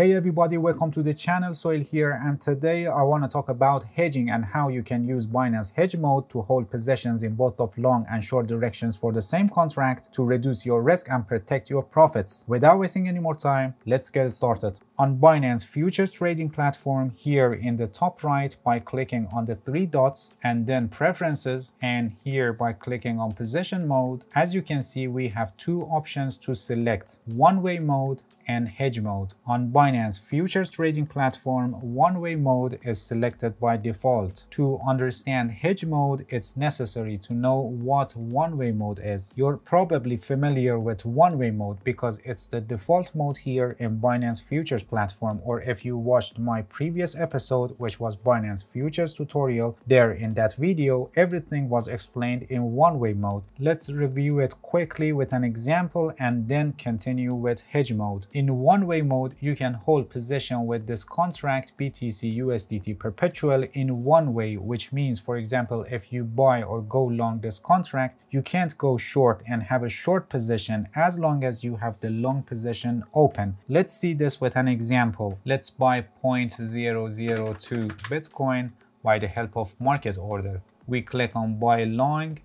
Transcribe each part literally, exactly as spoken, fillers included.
Hey everybody, welcome to the channel. Soil here, and today I want to talk about hedging and how you can use Binance hedge mode to hold positions in both of long and short directions for the same contract to reduce your risk and protect your profits. Without wasting any more time, let's get started. On Binance futures trading platform, here in the top right by clicking on the three dots and then preferences, and here by clicking on position mode, as you can see we have two options to select: one-way mode and hedge mode. On Binance futures trading platform, one-way mode is selected by default. To understand hedge mode, it's necessary to know what one-way mode is. You're probably familiar with one-way mode because it's the default mode here in Binance futures platform, or if you watched my previous episode, which was Binance futures tutorial, there in that video everything was explained in one-way mode. Let's review it quickly with an example and then continue with hedge mode. In one-way mode, you can hold position with this contract B T C U S D T Perpetual in one way, which means, for example, if you buy or go long this contract, you can't go short and have a short position as long as you have the long position open. Let's see this with an example. Let's buy zero point zero zero two Bitcoin by the help of market order. We click on buy long,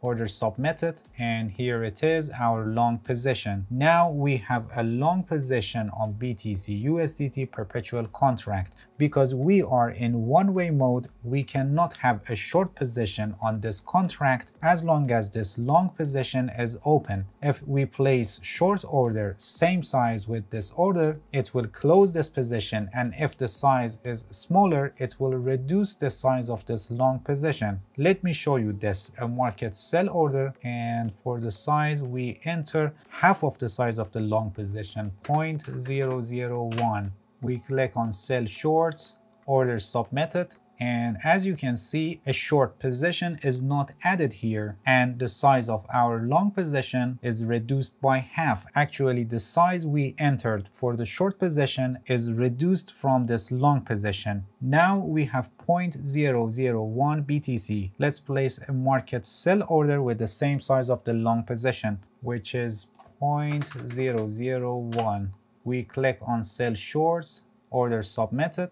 order submitted, and here it is, our long position. Now we have a long position on B T C U S D T perpetual contract. Because we are in one-way mode, we cannot have a short position on this contract as long as this long position is open. If we place short order same size with this order, it will close this position, and if the size is smaller, it will reduce the size of this long position. Let me show you this, a market sell order, and for the size we enter half of the size of the long position, zero point zero zero one. We click on sell short, order submitted, and as you can see, a short position is not added here, and the size of our long position is reduced by half. Actually, the size we entered for the short position is reduced from this long position. Now we have zero point zero zero one B T C. Let's place a market sell order with the same size of the long position, which is zero point zero zero one. We click on sell shorts, order submitted,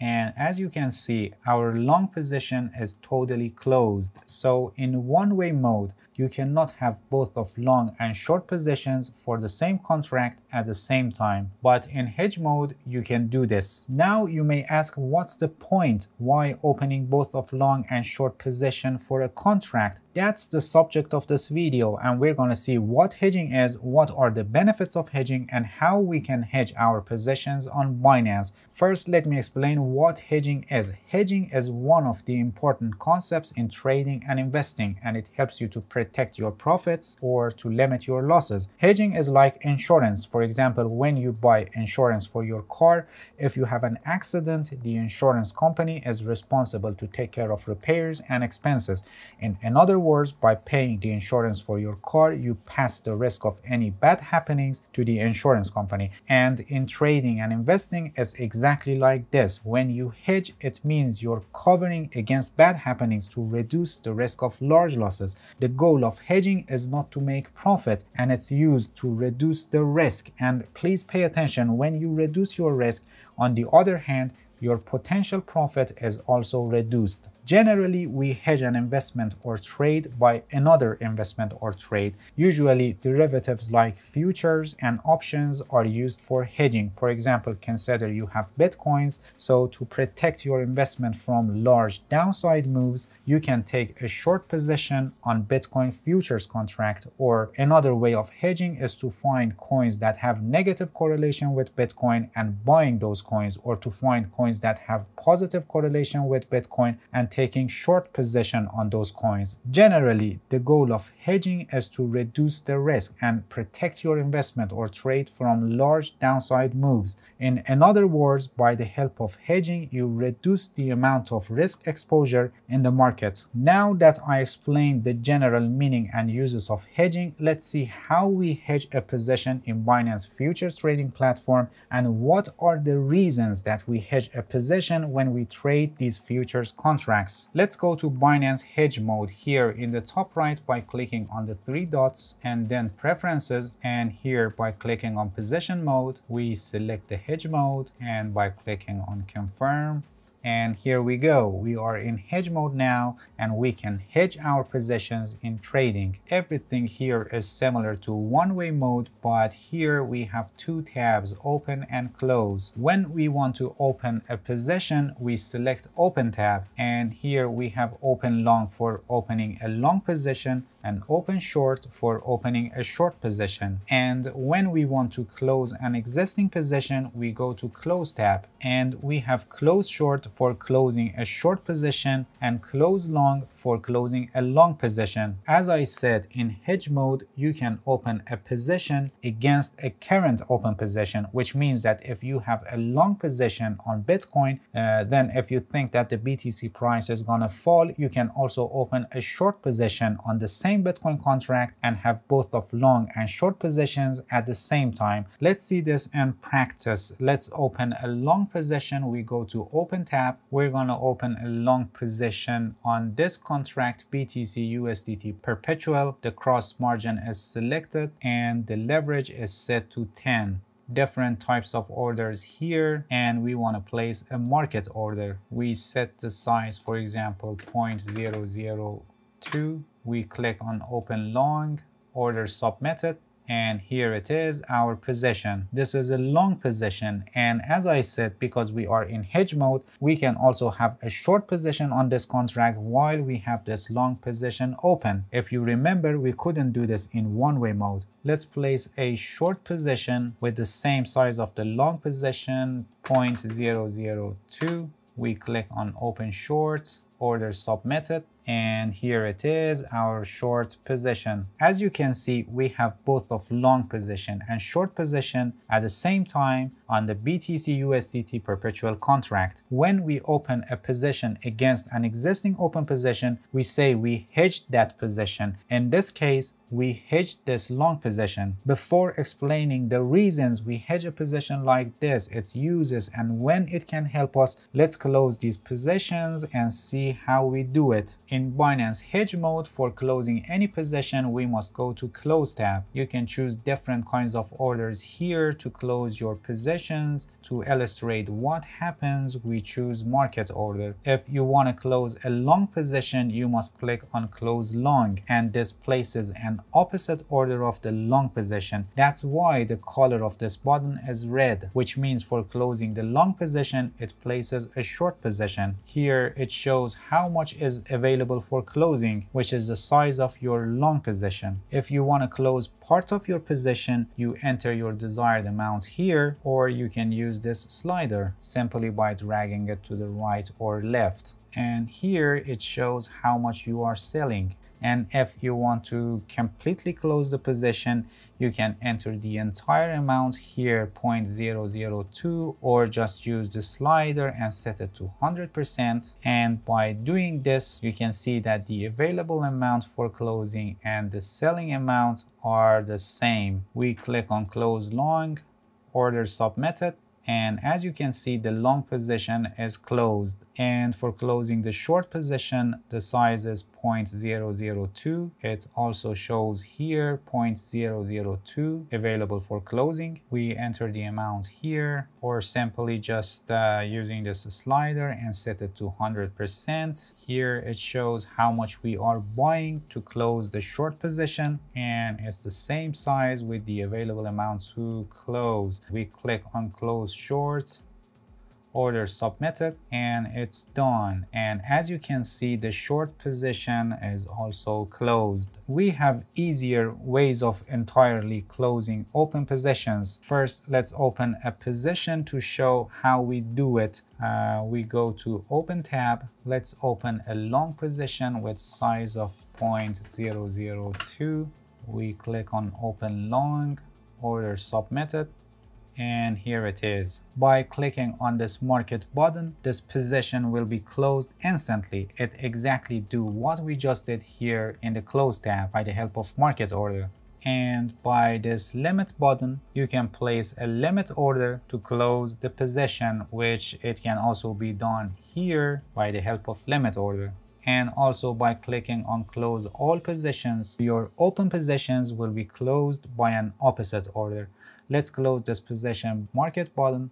and as you can see, our long position is totally closed. So in one-way mode, you cannot have both of long and short positions for the same contract at the same time. But in hedge mode, you can do this. Now you may ask, what's the point? Why opening both of long and short position for a contract? That's the subject of this video, and we're going to see what hedging is, what are the benefits of hedging, and how we can hedge our positions on Binance. First, let me explain what hedging is. Hedging is one of the important concepts in trading and investing, and it helps you to protect your profits or to limit your losses. Hedging is like insurance. For example, when you buy insurance for your car, if you have an accident, the insurance company is responsible to take care of repairs and expenses. In another words, by paying the insurance for your car, you pass the risk of any bad happenings to the insurance company. And in trading and investing, it's exactly like this. When you hedge, it means you're covering against bad happenings to reduce the risk of large losses. The goal of hedging is not to make profit, and it's used to reduce the risk. And please pay attention, when you reduce your risk, on the other hand, your potential profit is also reduced. Generally, we hedge an investment or trade by another investment or trade. Usually, derivatives like futures and options are used for hedging. For example, consider you have Bitcoins, so to protect your investment from large downside moves, you can take a short position on Bitcoin futures contract. Or another way of hedging is to find coins that have negative correlation with Bitcoin and buying those coins, or to find coins that have positive correlation with Bitcoin and taking short position on those coins. Generally, the goal of hedging is to reduce the risk and protect your investment or trade from large downside moves. In other words, by the help of hedging, you reduce the amount of risk exposure in the market. Now that I explained the general meaning and uses of hedging, let's see how we hedge a position in Binance futures trading platform and what are the reasons that we hedge a a position when we trade these futures contracts. Let's go to Binance hedge mode here in the top right by clicking on the three dots and then preferences, and here by clicking on position mode we select the hedge mode, and by clicking on confirm, and here we go, we are in hedge mode now, and we can hedge our positions in trading. Everything here is similar to one-way mode, but here we have two tabs, open and close. When we want to open a position, we select open tab, and here we have open long for opening a long position and open short for opening a short position. And when we want to close an existing position, we go to close tab, and we have close short for closing a short position and close long for closing a long position. As I said, in hedge mode, you can open a position against a current open position, which means that if you have a long position on Bitcoin, uh, then if you think that the B T C price is gonna fall, you can also open a short position on the same Bitcoin contract and have both of long and short positions at the same time. Let's see this and practice. Let's open a long position. We go to open tab. We're gonna open a long position on this contract, B T C U S D T Perpetual. The cross margin is selected and the leverage is set to ten. Different types of orders here, and we want to place a market order. We set the size, for example, zero point zero zero two. We click on open long, order submitted, and here it is, our position. This is a long position, and as I said, because we are in hedge mode, we can also have a short position on this contract while we have this long position open. If you remember, we couldn't do this in one-way mode. Let's place a short position with the same size of the long position, zero point zero zero two. We click on open short, order submitted, and here it is, our short position. As you can see, we have both of long position and short position at the same time on the B T C U S D T perpetual contract. When we open a position against an existing open position, we say we hedged that position. In this case, we hedged this long position. Before explaining the reasons we hedge a position like this, its uses, and when it can help us, let's close these positions and see how we do it. In Binance hedge mode, for closing any position, we must go to close tab. You can choose different kinds of orders here to close your positions. To illustrate what happens, we choose market order. If you want to close a long position, you must click on close long, and this places an opposite order of the long position. That's why the color of this button is red, which means for closing the long position, it places a short position. Here it shows how much is available for closing, which is the size of your long position. If you want to close part of your position, you enter your desired amount here, or you can use this slider simply by dragging it to the right or left. And here it shows how much you are selling. And if you want to completely close the position, you can enter the entire amount here, zero point zero zero two, or just use the slider and set it to one hundred percent. And by doing this, you can see that the available amount for closing and the selling amount are the same. We click on close long, order submitted, and as you can see, the long position is closed. And for closing the short position, the size is zero point zero zero two. It also shows here zero point zero zero two available for closing. We enter the amount here, or simply just uh, using this slider and set it to one hundred percent. Here it shows how much we are buying to close the short position, and it's the same size with the available amount to close. We click on close short, order submitted, and it's done. And as you can see, the short position is also closed. We have easier ways of entirely closing open positions. First, let's open a position to show how we do it. Uh, we go to open tab. Let's open a long position with size of zero point zero zero two. We click on open long, order submitted, and here it is. By clicking on this market button, this position will be closed instantly. It exactly do what we just did here in the close tab by the help of market order. and by this limit button you can place a limit order to close the position, which it can also be done here by the help of limit order. And also by clicking on close all positions, your open positions will be closed by an opposite order. Let's close this position, market button,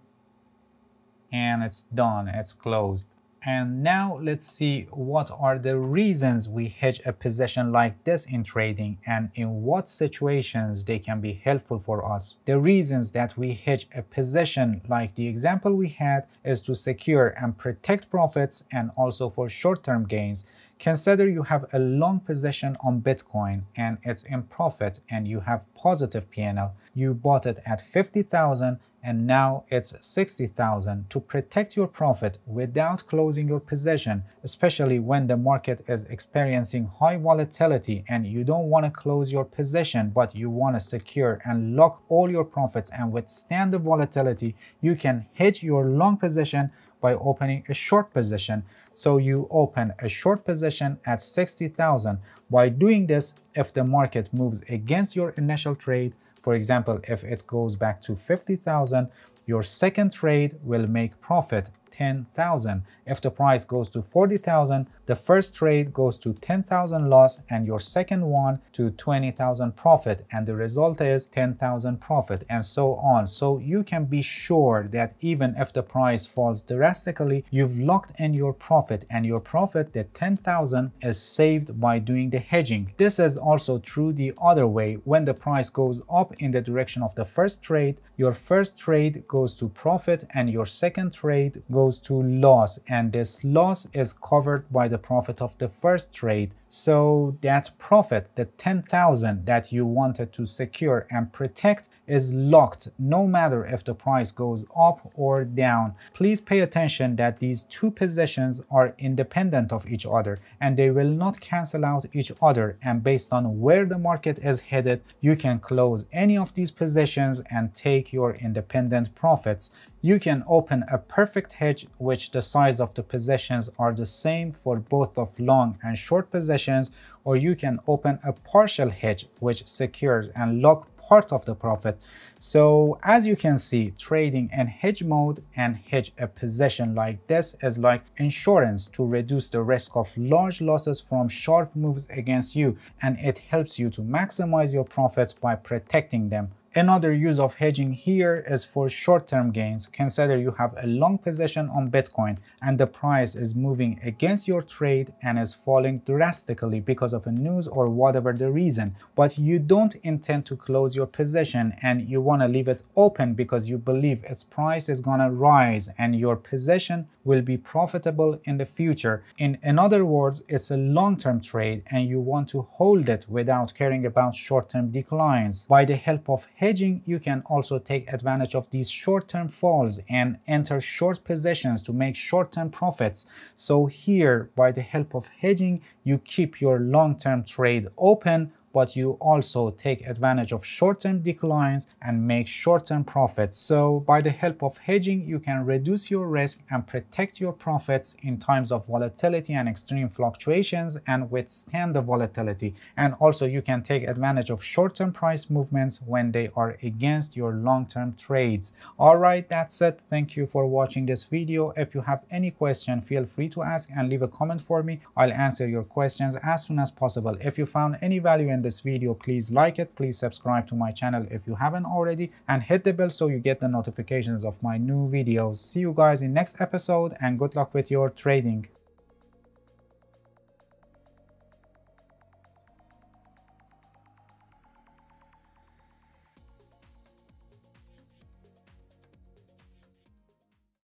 and it's done, it's closed. And now let's see what are the reasons we hedge a position like this in trading and in what situations they can be helpful for us. The reasons that we hedge a position like the example we had is to secure and protect profits and also for short-term gains. Consider you have a long position on Bitcoin and it's in profit and you have positive P and L. You bought it at fifty thousand and now it's sixty thousand. To protect your profit without closing your position, especially when the market is experiencing high volatility and you don't want to close your position, but you want to secure and lock all your profits and withstand the volatility, you can hedge your long position by opening a short position. So you open a short position at sixty thousand. By doing this, if the market moves against your initial trade, for example, if it goes back to fifty thousand, your second trade will make profit ten thousand. If the price goes to forty thousand, the first trade goes to ten thousand loss and your second one to twenty thousand profit, and the result is ten thousand profit and so on. So you can be sure that even if the price falls drastically, you've locked in your profit, and your profit, the ten thousand, is saved by doing the hedging. This is also true the other way. When the price goes up in the direction of the first trade, your first trade goes to profit and your second trade goes to loss, and this loss is covered by the profit of the first trade. So that profit, the ten thousand that you wanted to secure and protect, is locked no matter if the price goes up or down. Please pay attention that these two positions are independent of each other and they will not cancel out each other, and based on where the market is headed, you can close any of these positions and take your independent profits. You can open a perfect hedge which the size of the positions are the same for both of long and short positions, or you can open a partial hedge which secures and locks part of the profit. So as you can see, trading in hedge mode and hedge a position like this is like insurance to reduce the risk of large losses from sharp moves against you, and it helps you to maximize your profits by protecting them. Another use of hedging here is for short-term gains. Consider you have a long position on Bitcoin and the price is moving against your trade and is falling drastically because of a news or whatever the reason, but you don't intend to close your position and you want to leave it open because you believe its price is gonna rise and your position will be profitable in the future. In, in other words, it's a long-term trade and you want to hold it without caring about short-term declines. By the help of hedging, you can also take advantage of these short-term falls and enter short positions to make short-term profits. So here, by the help of hedging, you keep your long-term trade open, but you also take advantage of short-term declines and make short-term profits. So by the help of hedging, you can reduce your risk and protect your profits in times of volatility and extreme fluctuations and withstand the volatility. And also you can take advantage of short-term price movements when they are against your long-term trades. All right, that's it. Thank you for watching this video. If you have any question, feel free to ask and leave a comment for me. I'll answer your questions as soon as possible. If you found any value in this video, please like it, please subscribe to my channel if you haven't already, and hit the bell so you get the notifications of my new videos. See you guys in next episode and good luck with your trading.